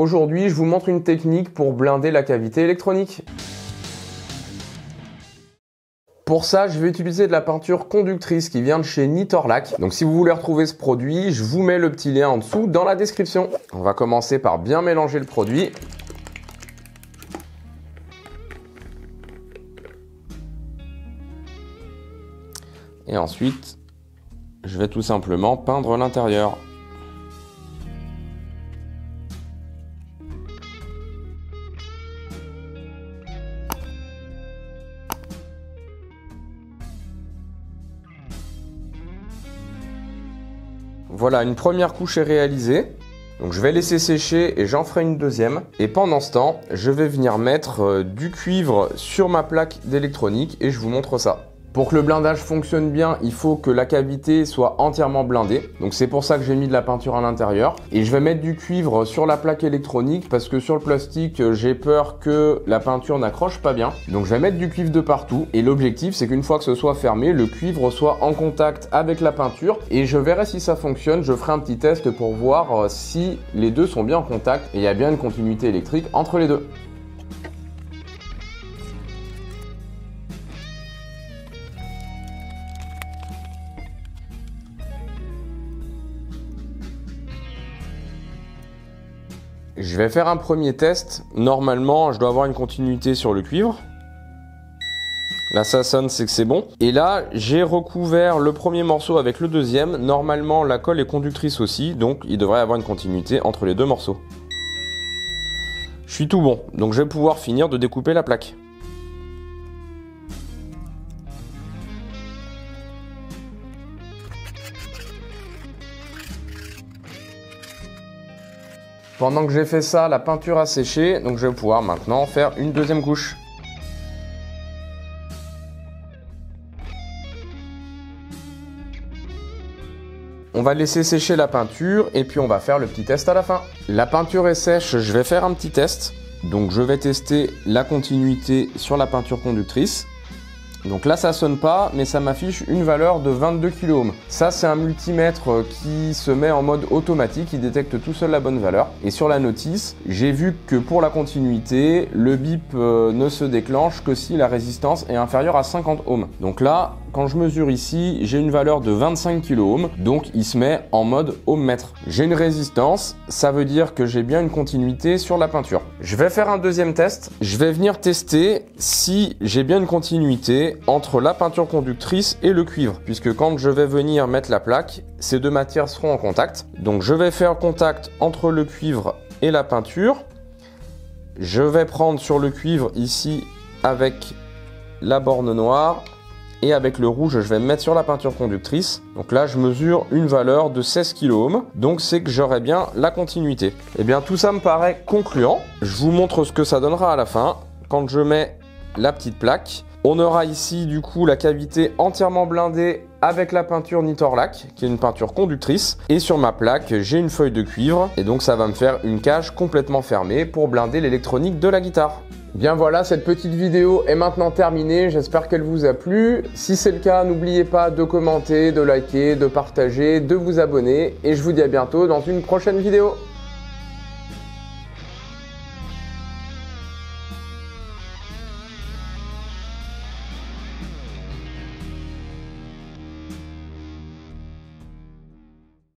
Aujourd'hui, je vous montre une technique pour blinder la cavité électronique. Pour ça, je vais utiliser de la peinture conductrice qui vient de chez Nitorlack. Donc si vous voulez retrouver ce produit, je vous mets le petit lien en dessous dans la description. On va commencer par bien mélanger le produit. Et ensuite, je vais tout simplement peindre l'intérieur. Voilà, une première couche est réalisée. Donc je vais laisser sécher et j'en ferai une deuxième. Et pendant ce temps, je vais venir mettre du cuivre sur ma plaque d'électronique et je vous montre ça. Pour que le blindage fonctionne bien, il faut que la cavité soit entièrement blindée. Donc c'est pour ça que j'ai mis de la peinture à l'intérieur. Et je vais mettre du cuivre sur la plaque électronique parce que sur le plastique, j'ai peur que la peinture n'accroche pas bien. Donc je vais mettre du cuivre de partout. Et l'objectif, c'est qu'une fois que ce soit fermé, le cuivre soit en contact avec la peinture. Et je verrai si ça fonctionne. Je ferai un petit test pour voir si les deux sont bien en contact et il y a bien une continuité électrique entre les deux. Je vais faire un premier test. Normalement, je dois avoir une continuité sur le cuivre. Là, ça sonne, c'est que c'est bon. Et là, j'ai recouvert le premier morceau avec le deuxième. Normalement, la colle est conductrice aussi, donc il devrait y avoir une continuité entre les deux morceaux. Je suis tout bon, donc je vais pouvoir finir de découper la plaque. Pendant que j'ai fait ça, la peinture a séché, donc je vais pouvoir maintenant faire une deuxième couche. On va laisser sécher la peinture et puis on va faire le petit test à la fin. La peinture est sèche, je vais faire un petit test. Donc je vais tester la continuité sur la peinture conductrice. Donc là, ça sonne pas, mais ça m'affiche une valeur de 22 kOhm. Ça, c'est un multimètre qui se met en mode automatique, il détecte tout seul la bonne valeur. Et sur la notice, j'ai vu que pour la continuité, le bip ne se déclenche que si la résistance est inférieure à 50 ohms. Donc là, quand je mesure ici, j'ai une valeur de 25 kOhm, donc il se met en mode ohmmètre. J'ai une résistance, ça veut dire que j'ai bien une continuité sur la peinture. Je vais faire un deuxième test. Je vais venir tester si j'ai bien une continuité entre la peinture conductrice et le cuivre, puisque quand je vais venir mettre la plaque, ces deux matières seront en contact. Donc je vais faire contact entre le cuivre et la peinture. Je vais prendre sur le cuivre ici avec la borne noire et avec le rouge, je vais me mettre sur la peinture conductrice. Donc là, je mesure une valeur de 16 kOhm, donc c'est que j'aurai bien la continuité. Et bien tout ça me paraît concluant. Je vous montre ce que ça donnera à la fin. Quand je mets la petite plaque, on aura ici du coup la cavité entièrement blindée avec la peinture Nitorlack, qui est une peinture conductrice. Et sur ma plaque, j'ai une feuille de cuivre et donc ça va me faire une cage complètement fermée pour blinder l'électronique de la guitare. Bien voilà, cette petite vidéo est maintenant terminée, j'espère qu'elle vous a plu. Si c'est le cas, n'oubliez pas de commenter, de liker, de partager, de vous abonner et je vous dis à bientôt dans une prochaine vidéo.